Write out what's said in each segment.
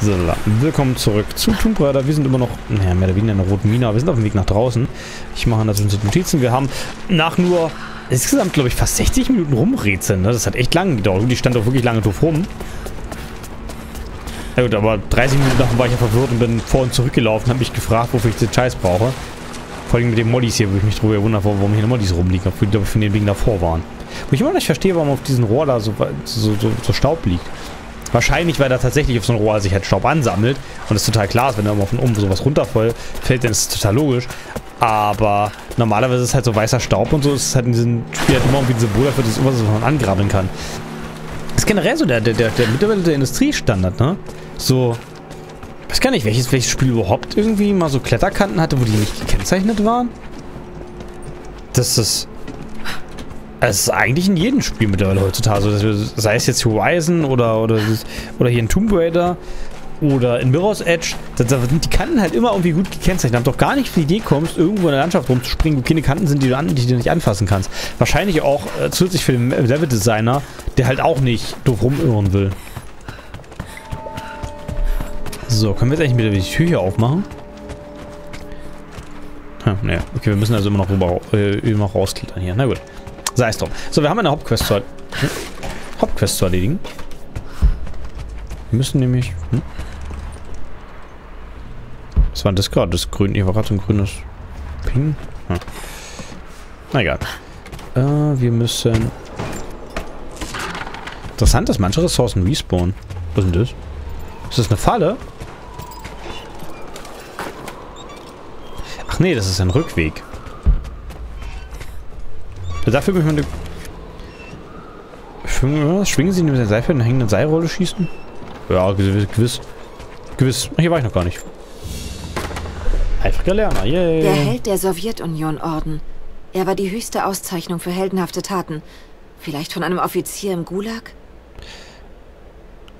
So, willkommen zurück zu Tomb Raider. Wir sind immer noch, naja, mehr oder weniger in der roten Mine, aber wir sind auf dem Weg nach draußen. Ich mache natürlich unsere Notizen. Wir haben nach nur insgesamt, glaube ich, fast 60 Minuten rumrätseln. Ne? Das hat echt lange gedauert. Und ich stand auch wirklich lange drauf rum. Na gut, aber 30 Minuten davon war ich ja verwirrt und bin vor und zurückgelaufen, habe mich gefragt, wofür ich den Scheiß brauche. Vor allem mit den Moddys hier, wo ich mich darüber wundere, warum hier Moddys rumliegen, obwohl die, glaube ich, von den Wegen davor waren. Wo ich immer noch nicht verstehe, warum auf diesem Rohr da so Staub liegt. Wahrscheinlich, weil da tatsächlich auf so einem Rohr sich halt Staub ansammelt. Und es total klar ist, wenn da mal von oben sowas runterfällt, dann ist es total logisch. Aber normalerweise ist es halt so weißer Staub und so. Es ist halt in diesem Spiel halt immer irgendwie ein Symbol dafür, dass es immer so von angrabbeln kann. Das ist generell so der mittlerweile der Industriestandard, ne? So, ich weiß gar nicht, welches Spiel überhaupt irgendwie mal so Kletterkanten hatte, wo die nicht gekennzeichnet waren. Das ist eigentlich in jedem Spiel mittlerweile heutzutage so, dass wir, sei es jetzt Horizon oder hier in Tomb Raider oder in Mirror's Edge, die Kanten halt immer irgendwie gut gekennzeichnet haben. Doch gar nicht auf die Idee kommst, irgendwo in der Landschaft rumzuspringen, wo keine Kanten sind, die du nicht anfassen kannst. Wahrscheinlich auch zusätzlich für den Level-Designer, der halt auch nicht doof rumirren will. So, können wir jetzt eigentlich wieder die Tür hier aufmachen? Hm, ne. Okay, wir müssen also immer noch rausklettern hier. Na gut. Sei es drum. So, wir haben eine Hauptquest zu erledigen. Wir müssen nämlich... Was war denn das gerade? Das grüne... Hier war gerade so ein grünes... Ping? Hm. Na egal. Wir müssen... Interessant, dass manche Ressourcen respawnen. Was ist denn das? Ist das eine Falle? Ach nee, das ist ein Rückweg. Dafür möchte ich meine... Schwingen Sie mit der Seife in der hängenden Seilrolle schießen? Ja, gewiss. Gewiss. Hier war ich noch gar nicht. Eifriger Lerner, yay. Der Held der Sowjetunion-Orden. Er war die höchste Auszeichnung für heldenhafte Taten. Vielleicht von einem Offizier im Gulag?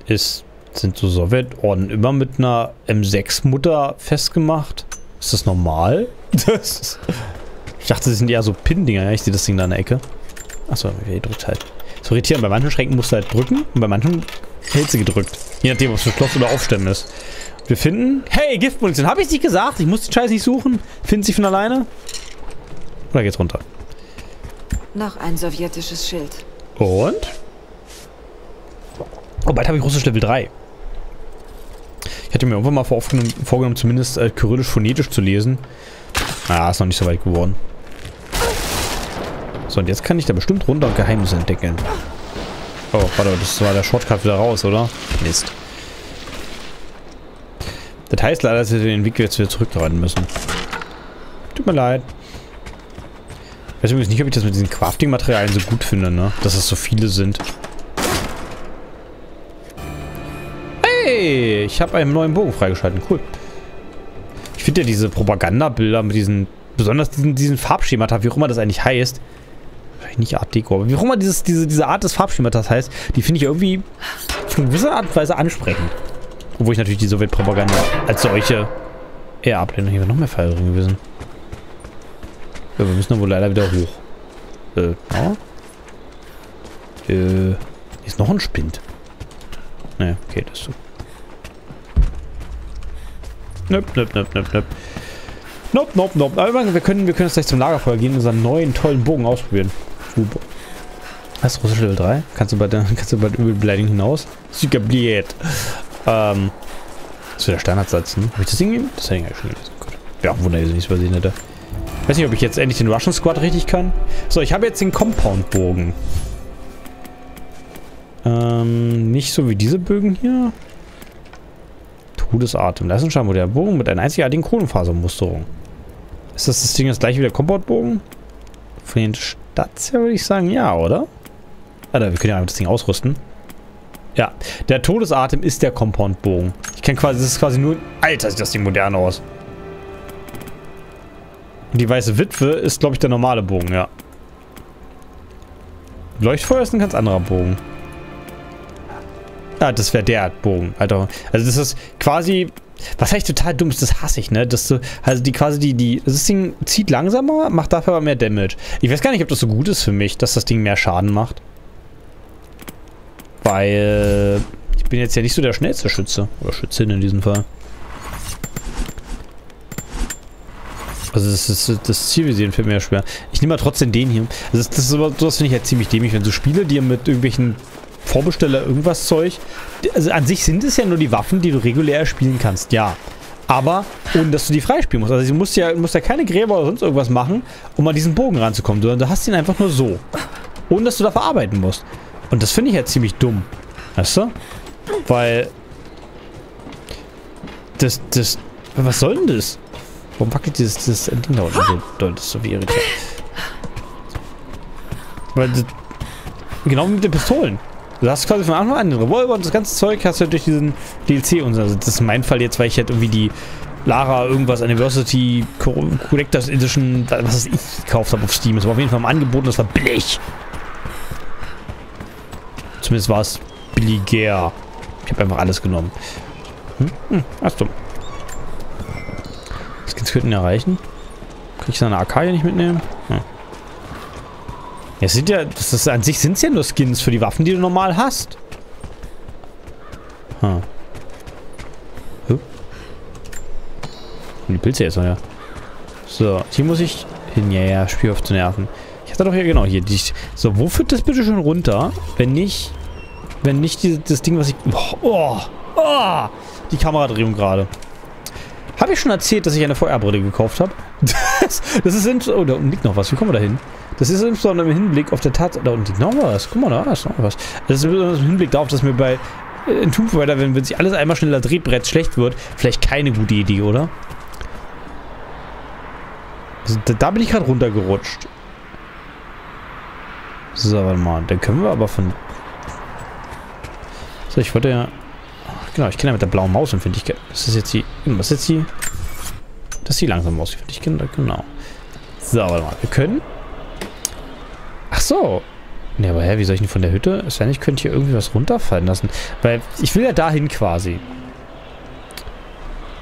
Sind so Sowjetorden immer mit einer M6-Mutter festgemacht? Ist das normal? Das ist... Ich dachte, sie sind eher so Pin-Dinger. Ich sehe das Ding da in der Ecke. Achso, hier drückt halt. So irritierend. Bei manchen Schränken musst du halt drücken und bei manchen hält sie gedrückt. Je nachdem, ob es verschlossen oder aufstellen ist. Wir finden... Hey, Giftmunition. Habe ich nicht gesagt? Ich muss den Scheiß nicht suchen. Finden sie von alleine? Oder geht's runter? Noch ein sowjetisches Schild. Und? Oh, bald habe ich Russisch Level 3. Ich hatte mir irgendwann mal vorgenommen zumindest kyrillisch-phonetisch zu lesen. Ah, ist noch nicht so weit geworden. So, und jetzt kann ich da bestimmt runter und Geheimnisse entdecken. Oh, warte, das war der Shortcut wieder raus, oder? Mist. Das heißt leider, dass wir den Weg jetzt wieder zurückreiten müssen. Tut mir leid. Ich weiß übrigens nicht, ob ich das mit diesen Crafting-Materialien so gut finde, ne? Dass es so viele sind. Hey, ich habe einen neuen Bogen freigeschalten. Cool. Ich finde ja diese Propagandabilder mit diesen... Besonders diesen Farbschemata, wie auch immer das eigentlich heißt. Vielleicht nicht Art Deko, aber wie auch immer diese Art des Farbschematas heißt, die finde ich irgendwie auf eine gewisse Art und Weise ansprechend. Obwohl ich natürlich die Sowjetpropaganda als solche eher ablehne. Hier wäre noch mehr Pfeile drin gewesen. Ja, wir müssen dann wohl leider wieder hoch. Hier ist noch ein Spind. Naja, okay, das ist so. Nope. Aber wir können jetzt gleich zum Lagerfeuer gehen und unseren neuen tollen Bogen ausprobieren. Das ist russisch Level 3. Kannst du bei der Übelbeleidigung hinaus? Sügabliet. Das ist der Standardsatz, ne? Hab ich das hingegeben? Das hätte ich eigentlich schon gelesen. Gut. Ja, wunder, dass ich nichts übersehen hätte. Weiß nicht, ob ich jetzt endlich den Russian Squad richtig kann. So, ich habe jetzt den Compound-Bogen. Nicht so wie diese Bögen hier. Todesatem. Leistungsschaden wurde der Bogen mit einer einzigartigen Kohlenfasermusterung. Ist das Ding das gleiche wie der Compound-Bogen? Von den Stats her würde ich sagen, ja, oder? Alter, wir können ja einfach das Ding ausrüsten. Ja, der Todesatem ist der Compound-Bogen. Ich kenne quasi, das ist quasi nur... Alter, sieht das Ding modern aus. Und die weiße Witwe ist, glaube ich, der normale Bogen, ja. Leuchtfeuer ist ein ganz anderer Bogen. Ah, das wäre der Bogen, Alter. Also das ist quasi... Was heißt total dumm ist, das hasse ich, ne? Dass du, also das Ding zieht langsamer, macht dafür aber mehr Damage. Ich weiß gar nicht, ob das so gut ist für mich, dass das Ding mehr Schaden macht. Weil... Ich bin jetzt ja nicht so der schnellste Schütze. Oder Schützin in diesem Fall. Also das Zielvisieren fällt mir ja schwer. Ich nehme mal trotzdem den hier. Also das ist aber, sowas finde ich ja halt ziemlich dämlich, wenn so Spiele, die mit irgendwelchen Vorbesteller irgendwas Zeug. Also an sich sind es ja nur die Waffen, die du regulär spielen kannst, ja. Aber ohne, dass du die freispielen musst. Also du musst ja keine Gräber oder sonst irgendwas machen, um an diesen Bogen ranzukommen, sondern du hast ihn einfach nur so. Ohne, dass du da verarbeiten musst. Und das finde ich ja halt ziemlich dumm. Weißt du? Weil... Was soll denn das? Warum wackelt dieses Ding da unten so doll? Das ist so wie irritiert. Weil das, genau wie mit den Pistolen. Du hast quasi von Anfang an den Revolver und das ganze Zeug hast du halt durch diesen DLC und so. Also das ist mein Fall jetzt, weil ich halt irgendwie die Lara irgendwas Anniversary Collectors Edition, was ich gekauft habe auf Steam. Das war auf jeden Fall im Angebot, das war billig. Zumindest war es billiger. Ich habe einfach alles genommen. Ach dumm. Das Skins könnten erreichen. Kann ich seine AK hier nicht mitnehmen? Hm. Ja, sind ja, an sich sind es ja nur Skins für die Waffen, die du normal hast. Hm. Huh. Die Pilze jetzt noch, ja. So, hier muss ich hin. Ja, Spiel auf zu nerven. Ich hatte doch hier, genau, hier. So, wo führt das bitte schon runter, wenn nicht das Ding, was ich... Oh, die Kameradrehung gerade. Habe ich schon erzählt, dass ich eine VR-Brille gekauft habe? Das ist... Oh, da unten liegt noch was. Wie kommen wir da hin? Das ist insbesondere im Hinblick auf der Tatsache... Da unten liegt noch was. Guck mal, da ist noch was. Das ist im Hinblick darauf, dass mir bei... In Tomb Raider, wenn sich alles einmal schneller dreht, bereits schlecht wird, vielleicht keine gute Idee, oder? Also, da bin ich gerade runtergerutscht. So, warte mal. Dann können wir aber von... So, ich wollte ja... Genau, ich kenne ja mit der blauen Maus und finde ich... Was ist jetzt die... Das ist die langsame Maus, finde ich. Genau. So, warte mal. Wir können... Ach so. Ne, aber hä, wie soll ich denn von der Hütte? Es sei denn, ich könnte hier irgendwie was runterfallen lassen. Weil ich will ja dahin quasi.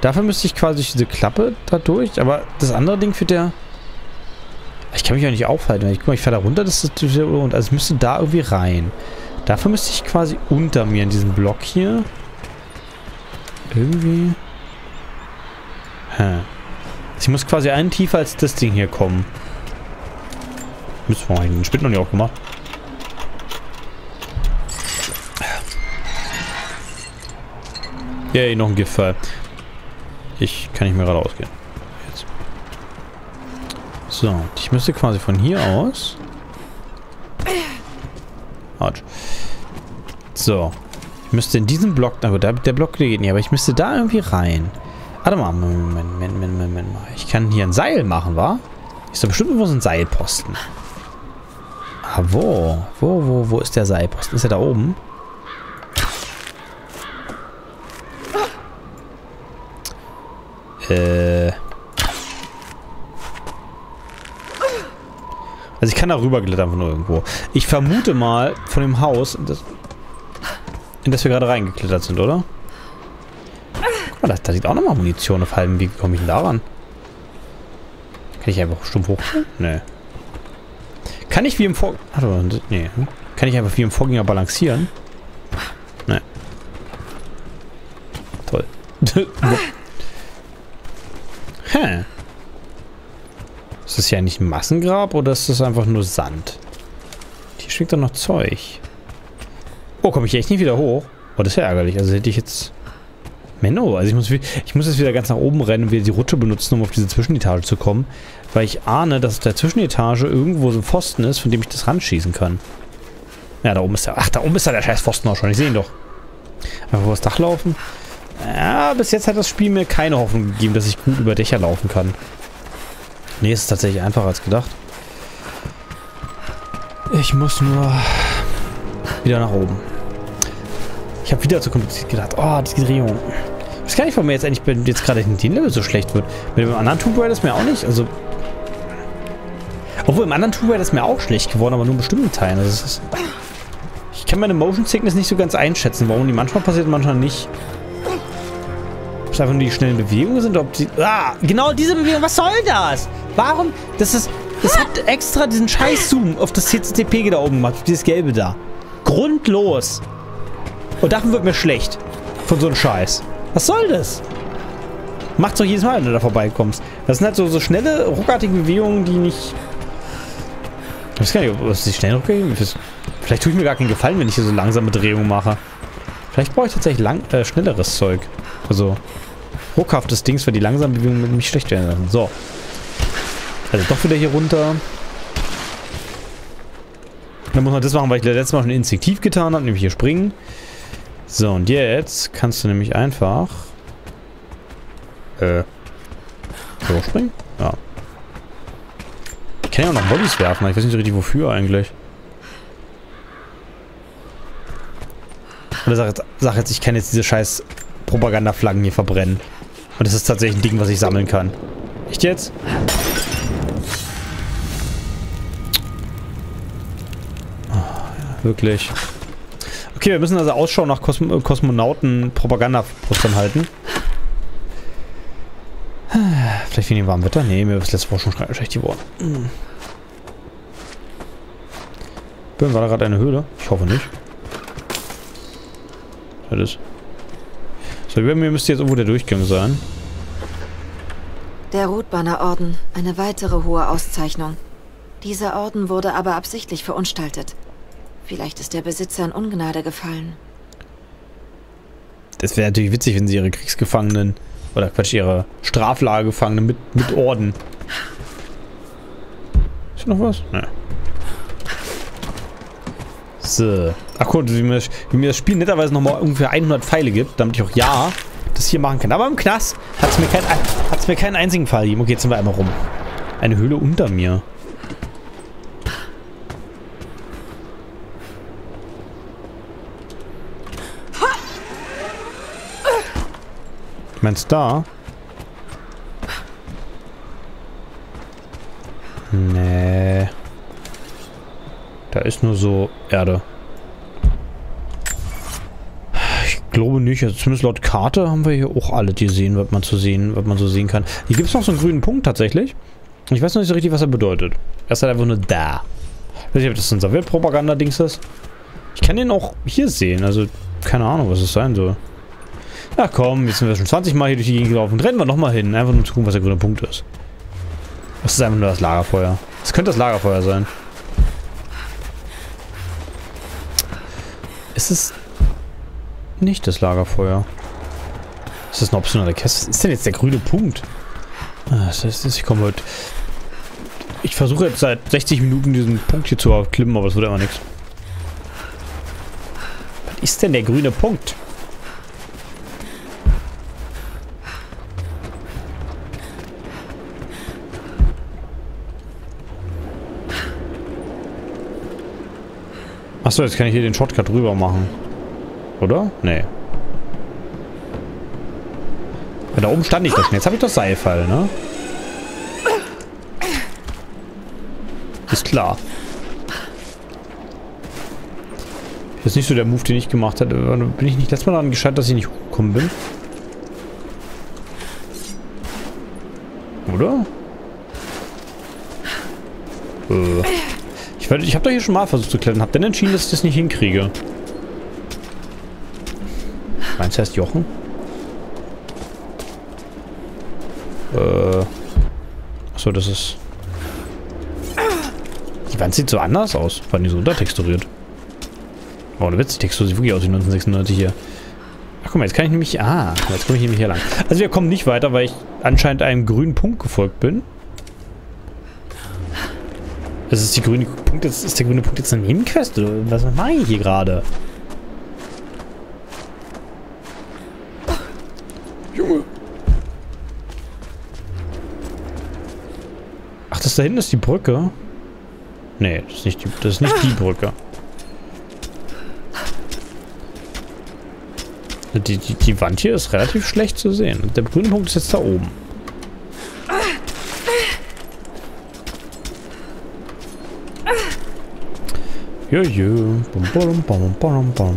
Dafür müsste ich quasi diese Klappe da durch. Aber das andere Ding führt ja... Ich kann mich ja nicht aufhalten. Guck mal, ich fahre da runter. Also es müsste da irgendwie rein. Dafür müsste ich quasi unter mir in diesem Block hier... Irgendwie. Hä. Ich muss quasi einen tiefer als das Ding hier kommen. Müssen wir mal den Spind noch nicht aufgemacht. Yay, noch ein Giftfall. Ich kann nicht mehr geradeaus gehen. Jetzt. So, ich müsste quasi von hier aus. Autsch. So. Müsste in diesem Block, aber der Block geht nicht, aber ich müsste da irgendwie rein. Warte mal, Moment. Ich kann hier ein Seil machen, wa? Ist doch bestimmt irgendwo so ein Seilposten. Ah, wo? Wo ist der Seilposten? Ist er da oben? Also ich kann da rüber klettern von irgendwo. Ich vermute mal von dem Haus, in das wir gerade reingeklettert sind, oder? Guck mal, da liegt auch nochmal Munition auf halbem Weg. Wie komme ich denn da ran? Kann ich einfach stumpf hoch? Nee. Kann ich wie im Vorgänger... Nee. Kann ich einfach wie im Vorgänger balancieren? Nee. Toll. Hä? Ist das ja nicht ein Massengrab oder ist das einfach nur Sand? Hier schwingt doch noch Zeug. Oh, komme ich echt nicht wieder hoch? Oh, das ist ja ärgerlich. Also hätte ich jetzt... Menno, also ich muss jetzt wieder ganz nach oben rennen und wieder die Rutsche benutzen, um auf diese Zwischenetage zu kommen. Weil ich ahne, dass der Zwischenetage irgendwo so ein Pfosten ist, von dem ich das ranschießen kann. Ja, da oben ist der... Ach, da oben ist der scheiß Pfosten auch schon. Ich sehe ihn doch. Einfach übers Dach laufen. Ja, bis jetzt hat das Spiel mir keine Hoffnung gegeben, dass ich gut über Dächer laufen kann. Nee, es ist tatsächlich einfacher als gedacht. Ich muss nur... wieder nach oben. Ich habe wieder zu kompliziert gedacht. Oh, die Drehung. Ich weiß gar nicht, warum mir jetzt eigentlich gerade in den Level so schlecht wird. Mit dem anderen Tomb Raider ist mir auch nicht. Also. Obwohl, im anderen Tomb Raider ist mir auch schlecht geworden, aber nur in bestimmten Teilen. Also, ich kann meine Motion Sickness nicht so ganz einschätzen. Warum die manchmal passiert und manchmal nicht. Ob es einfach nur die schnellen Bewegungen sind, ob die. Ah! Genau diese Bewegung, was soll das? Warum? Das hat extra diesen Scheiß-Zoom auf das CCTP da oben gemacht, auf dieses Gelbe da. Grundlos. Und davon wird mir schlecht. Von so einem Scheiß. Was soll das? Macht's doch jedes Mal, wenn du da vorbeikommst. Das sind halt so schnelle, ruckartige Bewegungen, die nicht... Ich weiß gar nicht, ob es die schnell ruckig ist. Vielleicht tue ich mir gar keinen Gefallen, wenn ich hier so langsame Drehungen mache. Vielleicht brauche ich tatsächlich schnelleres Zeug. Also ruckhaftes Dings, weil die langsamen Bewegungen mit mich schlecht werden lassen. So. Also doch wieder hier runter. Dann muss man das machen, weil ich das letzte Mal schon instinktiv getan habe, nämlich hier springen. So, und jetzt kannst du nämlich einfach... So springen? Ja. Ich kann ja auch noch Bollys werfen, aber ich weiß nicht richtig wofür eigentlich. Oder sag jetzt, ich kann jetzt diese scheiß Propagandaflaggen hier verbrennen. Und das ist tatsächlich ein Ding, was ich sammeln kann. Echt jetzt? Oh, ja, wirklich. Okay, wir müssen also Ausschau nach Kosmonauten-Propagandapostern halten. Vielleicht wegen dem warmen Wetter? Nee, mir ist letzte Woche schon schlecht geworden. War da gerade eine Höhle? Ich hoffe nicht. Das ist. So, über mir müsste jetzt irgendwo der Durchgang sein. Der Rotbanner-Orden, eine weitere hohe Auszeichnung. Dieser Orden wurde aber absichtlich verunstaltet. Vielleicht ist der Besitzer in Ungnade gefallen. Das wäre natürlich witzig, wenn sie ihre Kriegsgefangenen... Oder Quatsch, ihre Straflagergefangenen mit Orden. Ist hier noch was? Nein. So. Ach gut, wie mir das Spiel netterweise nochmal ungefähr 100 Pfeile gibt, damit ich auch ja das hier machen kann. Aber im Knast hat es mir keinen einzigen Fall gegeben. Okay, jetzt sind wir einmal rum. Eine Höhle unter mir. Meinst du da? Nee. Da ist nur so Erde. Ich glaube nicht. Also zumindest laut Karte haben wir hier auch alle die sehen, was man so sehen kann. Hier gibt es noch so einen grünen Punkt tatsächlich. Ich weiß noch nicht so richtig, was er bedeutet. Er ist halt einfach nur da. Ich weiß nicht, ob das unser Weltpropaganda-Dings ist. Ich kann den auch hier sehen. Also keine Ahnung, was es sein soll. Ach komm, jetzt sind wir schon 20 Mal hier durch die Gegend gelaufen. Rennen wir nochmal hin. Einfach nur zu gucken, was der grüne Punkt ist. Das ist einfach nur das Lagerfeuer. Das könnte das Lagerfeuer sein. Es ist nicht das Lagerfeuer. Ist das eine optionale Kiste? Was ist denn jetzt der grüne Punkt? Das heißt, ich komme heute... Ich versuche jetzt seit 60 Minuten diesen Punkt hier zu erklimmen, aber es wird immer nichts. Was ist denn der grüne Punkt? Achso, jetzt kann ich hier den Shortcut drüber machen. Oder? Nee. Ja, da oben stand ich doch schon. Jetzt habe ich das Seilfall, ne? Ist klar. Das ist nicht so der Move, den ich gemacht hatte. Bin ich nicht letztes Mal daran gescheitert, dass ich nicht hochgekommen bin? Oder? Ich habe doch hier schon mal versucht zu klettern, habe dann entschieden, dass ich das nicht hinkriege. Meinst du, heißt Jochen? Achso, das ist... Die Wand sieht so anders aus, weil die so untertexturiert. Oh, der Witz, die Textur sieht wirklich aus wie 1996 hier. Ach guck mal, jetzt kann ich nämlich... Ah, jetzt komme ich nämlich hier lang. Also wir kommen nicht weiter, weil ich anscheinend einem grünen Punkt gefolgt bin. Das ist, der grüne Punkt jetzt eine Nebenquest? Was mache ich hier gerade? Junge! Ach, das da hinten ist die Brücke? Nee, das ist nicht die Brücke. Die Wand hier ist relativ schlecht zu sehen. Und der grüne Punkt ist jetzt da oben. Jö. Und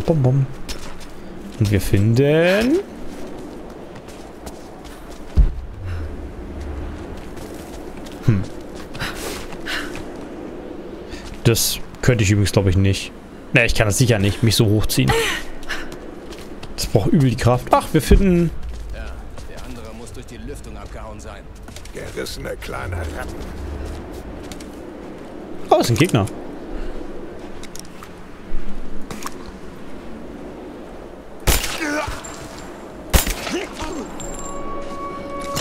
wir finden... Das könnte ich übrigens, glaube ich, nicht. Naja, ich kann das sicher nicht, mich so hochziehen. brauche übel die Kraft. Ach, wir finden... Ja, der andere muss durch die Lüftung abgehauen sein. Gerissene kleine Ratten. Oh, ist ein Gegner.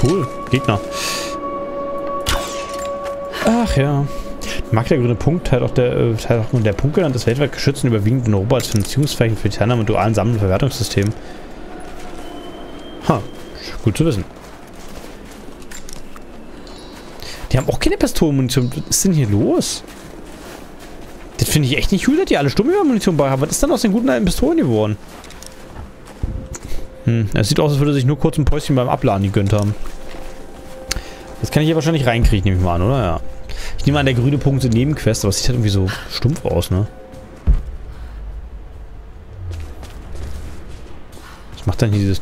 Cool, Gegner. Ach ja. Mag der grüne Punkt teilt auch der Punkt genannt ist weltweit geschützt und überwiegend in Europa als Finanzierungsflächen für die Teilnahme und dualen Sammlung und Verwertungssystemen. Ha, gut zu wissen. Die haben auch keine Pistolenmunition. Was ist denn hier los? Das finde ich echt nicht cool, dass die alle Sturmgewehrmunition bei haben. Was ist denn aus den guten alten Pistolen geworden? Hm, es sieht aus, als würde sich nur kurz ein Päuschen beim Abladen gegönnt haben. Das kann ich hier wahrscheinlich reinkriegen, nehme ich mal an, oder? Ja. Ich nehme an, der grüne Punkt sind Nebenquests, aber es sieht halt irgendwie so stumpf aus, ne? Was macht dann hier dieses...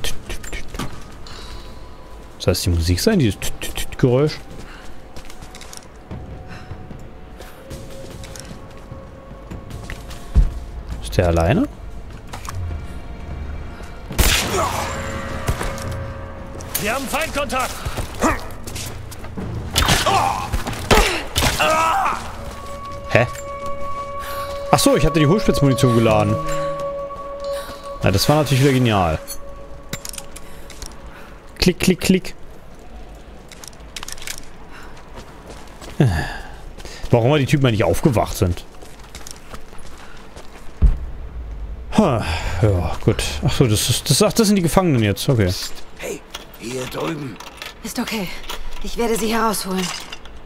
Das heißt, die Musik sein, dieses Geräusch? Ist der alleine? Wir haben Feindkontakt! Hä? Achso, ich hatte die Hohlspitzmunition geladen. Na, das war natürlich wieder genial. Klick, klick, klick. Warum mal die Typen eigentlich aufgewacht sind? Ha, ja, gut. Achso, das sind die Gefangenen jetzt. Okay. Hey, hier drüben. Ist okay. Ich werde sie herausholen.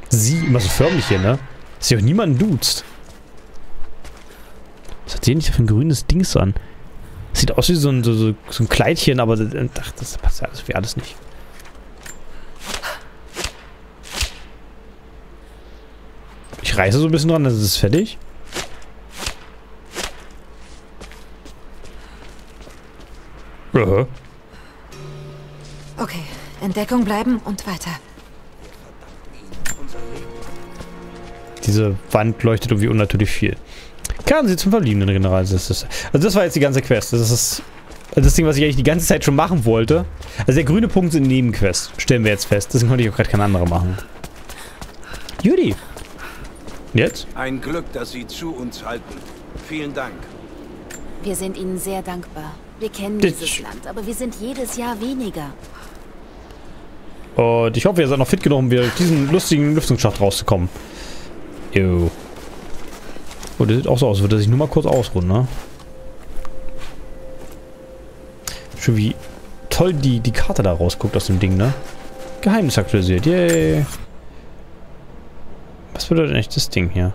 Sie, immer so förmlich hier, ne? Dass hier auch niemanden duzt. Was hat sie denn nicht für ein grünes Dings an? Das sieht aus wie so ein Kleidchen, aber ach, das passt ja alles, wie alles nicht. Ich reiße so ein bisschen dran, dann ist es fertig. Okay, in Deckung bleiben und weiter. Diese Wand leuchtet irgendwie unnatürlich viel. Kann sie zum verliebenden General. Also das war jetzt die ganze Quest. Das ist das Ding, was ich eigentlich die ganze Zeit schon machen wollte. Also der grüne Punkt sind Nebenquests. Stellen wir jetzt fest. Deswegen konnte ich auch gerade keine andere machen. Judy. Jetzt? Ein Glück, dass Sie zu uns halten. Vielen Dank. Wir sind Ihnen sehr dankbar. Wir kennen dieses Land, aber wir sind jedes Jahr weniger. Und ich hoffe, ihr seid noch fit genug, um wieder diesen lustigen Lüftungsschacht rauszukommen. Ew. Oh, das sieht auch so aus, würde sich nur mal kurz ausruhen, ne? Schon wie toll die Karte da rausguckt aus dem Ding, ne? Geheimnis aktualisiert, yay! Was bedeutet denn echt das Ding hier?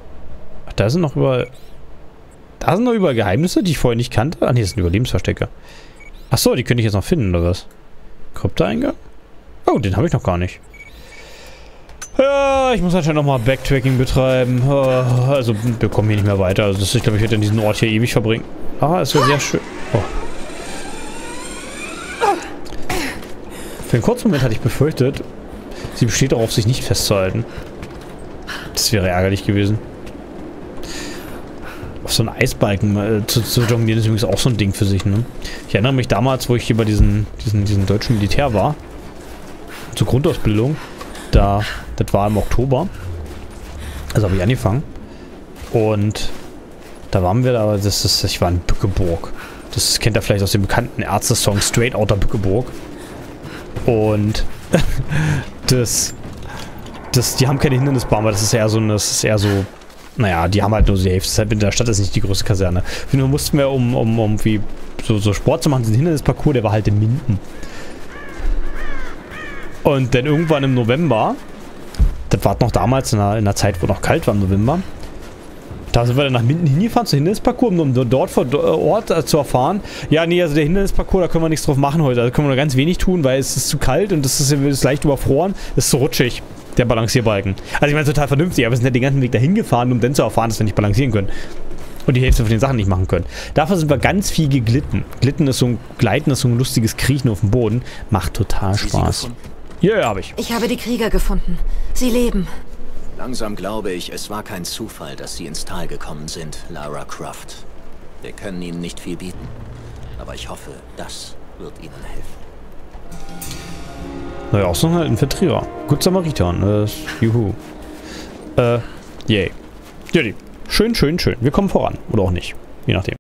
Ach, da sind noch über... Da sind noch über Geheimnisse, die ich vorher nicht kannte. Ah, ne, das sind Überlebensverstecke. Ach so, die könnte ich jetzt noch finden, oder was? Krypta-Eingang? Oh, den habe ich noch gar nicht. Ja, ich muss anscheinend nochmal Backtracking betreiben. Also, wir kommen hier nicht mehr weiter. Also, ich glaube, ich werde diesen Ort hier ewig verbringen. Ah, es wäre sehr schön. Oh. Für einen kurzen Moment hatte ich befürchtet, sie besteht darauf, sich nicht festzuhalten. Das wäre ärgerlich gewesen. Auf so einen Eisbalken zu jonglieren ist übrigens auch so ein Ding für sich, ne? Ich erinnere mich damals, wo ich hier bei diesem deutschen Militär war. Zur Grundausbildung. Da, das war im Oktober. Also habe ich angefangen. Und da waren wir da, ich war in Bückeburg. Das kennt ihr vielleicht aus dem bekannten Ärzte-Song Straight Outta Bückeburg. Und die haben keine Hindernisbahn, weil das ist eher so, naja, die haben halt nur die Hälfte. Deshalb in der Stadt ist nicht die größte Kaserne. Nur mussten wir, um wie so Sport zu machen, diesen Hindernisparcours, der war halt in Minden. Und dann irgendwann im November, das war noch damals in einer Zeit, wo noch kalt war im November, da sind wir dann nach Minden hingefahren, zum Hindernisparcours, um dort vor Ort zu erfahren. Ja, nee, also der Hindernisparcours, da können wir nichts drauf machen heute. Da können wir nur ganz wenig tun, weil es ist zu kalt und es ist leicht überfroren. Es ist so rutschig, der Balancierbalken. Also ich meine, total vernünftig, aber wir sind ja den ganzen Weg dahin gefahren, um dann zu erfahren, dass wir nicht balancieren können. Und die Hälfte von den Sachen nicht machen können. Dafür sind wir ganz viel geglitten. Gleiten ist so ein lustiges Kriechen auf dem Boden. Macht total Spaß. Ja, yeah, habe ich. Ich habe die Krieger gefunden. Sie leben. Langsam glaube ich, es war kein Zufall, dass Sie ins Tal gekommen sind, Lara Croft. Wir können Ihnen nicht viel bieten. Aber ich hoffe, das wird Ihnen helfen. Naja, auch so ein Infiltrierer. Gut Samaritan. Juhu. Yay. Schön, schön, schön. Wir kommen voran. Oder auch nicht. Je nachdem.